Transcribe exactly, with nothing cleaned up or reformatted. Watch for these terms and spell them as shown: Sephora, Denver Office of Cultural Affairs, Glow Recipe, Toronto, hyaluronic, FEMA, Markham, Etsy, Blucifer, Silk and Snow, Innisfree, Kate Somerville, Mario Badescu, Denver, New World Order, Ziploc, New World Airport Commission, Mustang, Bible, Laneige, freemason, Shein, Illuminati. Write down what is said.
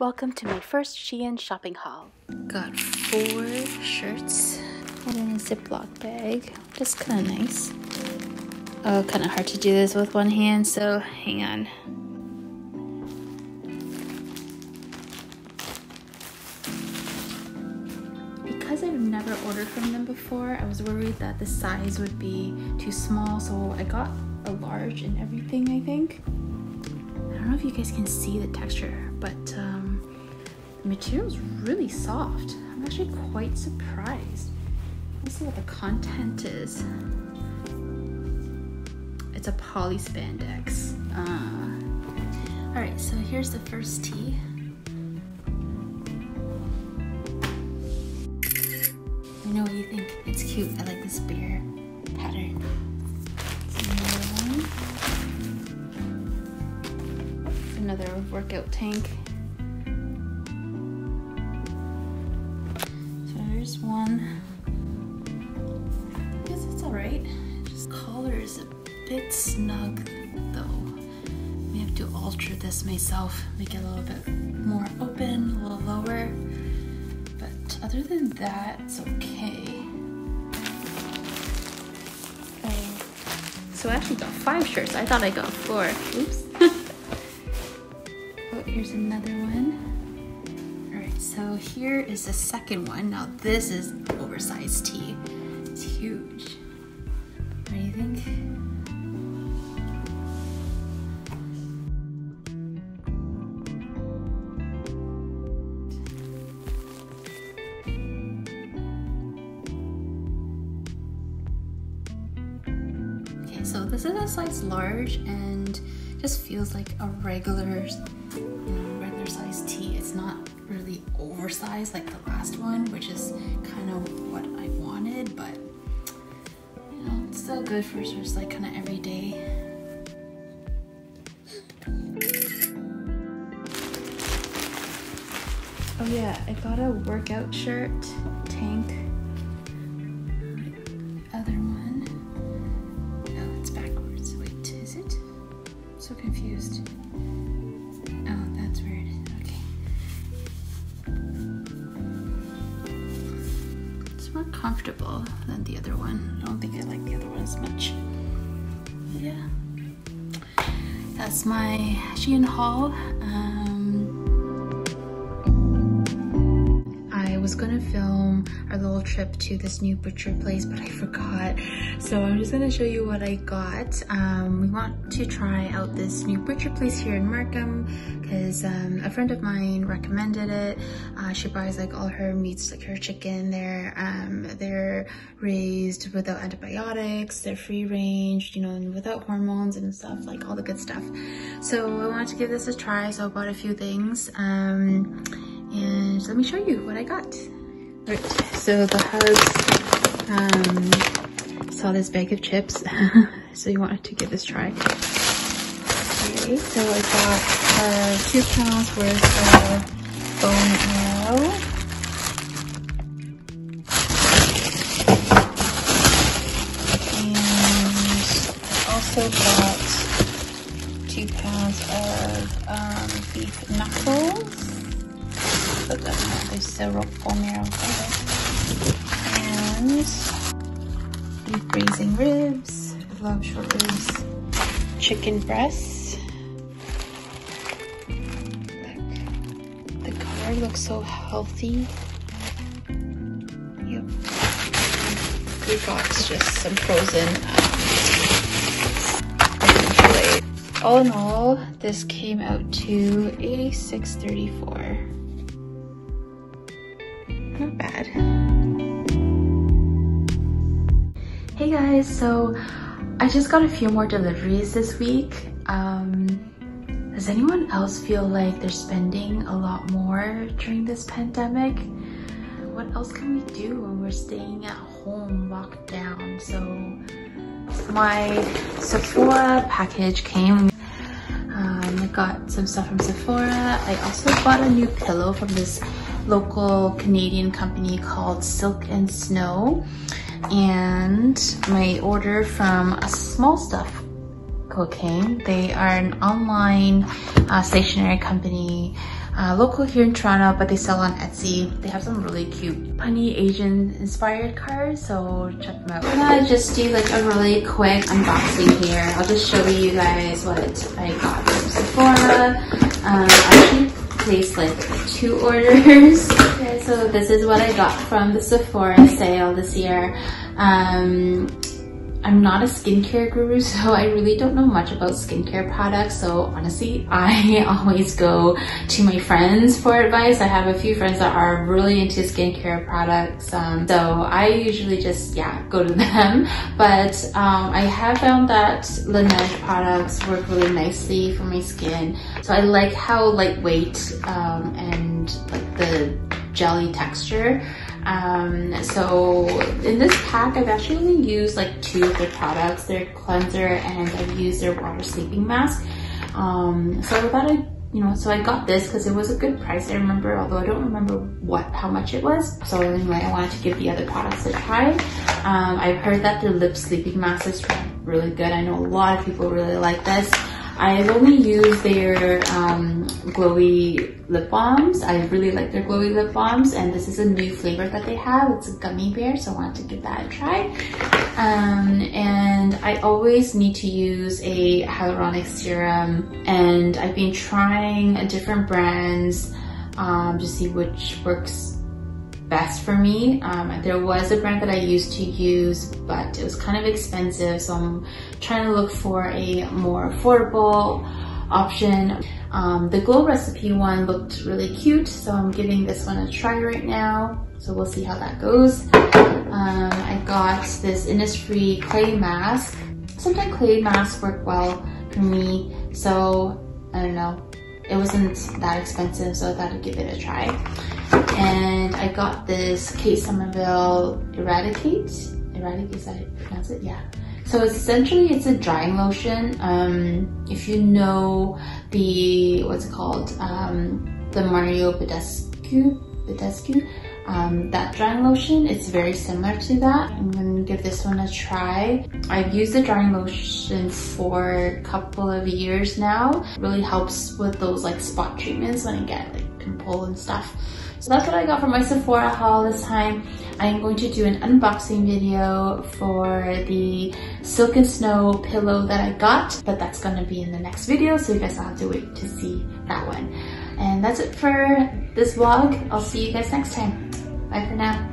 Welcome to my first Shein shopping haul. Got four shirts and then a Ziploc bag. Just kind of nice. Oh, kind of hard to do this with one hand, so hang on. Because I've never ordered from them before, I was worried that the size would be too small, so I got a large in everything, I think. I don't know if you guys can see the texture, but um, the material's really soft. I'm actually quite surprised. Let's see what the content is. It's a poly spandex. Uh, all right, so here's the first tee. You know what you think? It's cute. I like this bear pattern. It's another one. It's another workout tank. So there's one. I guess it's all right. Just collar is a bit snug though. I may have to alter this myself, make it a little bit more open, a little lower, but other than that, it's okay. Oh, so I actually got five shirts. I thought I got four. Oops. Oh, here's another one. All right, so here is the second one. Now this is oversized tee. It's huge. What do you think? So this is a size large and just feels like a regular, you know, regular size tee. It's not really oversized like the last one, which is kind of what I wanted, but you know, it's still good for just like kind of everyday. Oh yeah, I got a workout shirt, tank. So confused. Oh, that's weird. Okay. It's more comfortable than the other one. I don't think I like the other one as much. But yeah. That's my Shein haul. Um, I was gonna film our little trip to this new butcher place, but I forgot. So I'm just gonna show you what I got. Um, we want to try out this new butcher place here in Markham because um, a friend of mine recommended it. Uh, she buys like all her meats, like her chicken there. Um, they're raised without antibiotics, they're free range, you know, and without hormones and stuff, like all the good stuff. So I wanted to give this a try, so I bought a few things. Um, and let me show you what I got. Right, so the hubs um, saw this bag of chips, so you wanted to give this try. Okay, so I got uh, two pounds worth of bone marrow. And I also got two pounds of um, beef knuckles. So there's several bone marrow. And beef braising ribs, love short ribs, chicken breasts. Look, the color looks so healthy. Yep. We got just some frozen fillet. Um, all in all, this came out to eighty-six thirty-four. Not bad. Hey guys, so I just got a few more deliveries this week. Um, does anyone else feel like they're spending a lot more during this pandemic? What else can we do when we're staying at home, locked down? So my Sephora package came. Um, I got some stuff from Sephora. I also bought a new pillow from this local Canadian company called Silk and Snow, and my order from a Small Stuff Cocaine. They are an online uh, stationery company uh, local here in Toronto, but they sell on Etsy. They have some really cute punny Asian inspired cards, so check them out. I'm gonna just do like a really quick unboxing here. I'll just show you guys what I got from Sephora. Um, I placed like two orders. Okay, so this is what I got from the Sephora sale this year. Um, I'm not a skincare guru, so I really don't know much about skincare products. So honestly, I always go to my friends for advice. I have a few friends that are really into skincare products. Um, so I usually just, yeah, go to them. But um, I have found that Laneige products work really nicely for my skin. So I like how lightweight um, and like the jelly texture. Um, so in this pack, I've actually only used like two of their products, their cleanser, and I've used their water sleeping mask. Um, so I thought I, you know, so I got this because it was a good price, I remember, although I don't remember what, how much it was. So anyway, I wanted to give the other products a try. Um, I've heard that their lip sleeping mask is really good. I know a lot of people really like this. I've only used their um, glowy lip balms. I really like their glowy lip balms, and this is a new flavor that they have. It's a gummy bear, so I wanted to give that a try. Um, and I always need to use a hyaluronic serum, and I've been trying different brands um, to see which works best for me. Um, there was a brand that I used to use, but it was kind of expensive, so I'm trying to look for a more affordable option. Um, the Glow Recipe one looked really cute, so I'm giving this one a try right now, so we'll see how that goes. Um, I got this Innisfree clay mask. Sometimes clay masks work well for me, so I don't know. It wasn't that expensive, so I thought I'd give it a try. And I got this Kate Somerville Eradicate. Eradicate, is that how you pronounce it? Yeah. So essentially, it's a drying lotion. Um, if you know the, what's it called? Um, the Mario Badescu, Badescu, um, that drying lotion, it's very similar to that. I'm gonna give this one a try. I've used the drying lotion for a couple of years now. It really helps with those like spot treatments when I get like pimple and stuff. So that's what I got from my Sephora haul this time. I am going to do an unboxing video for the Silk and Snow pillow that I got, but that's gonna be in the next video, so you guys will have to wait to see that one. And that's it for this vlog. I'll see you guys next time. Bye for now.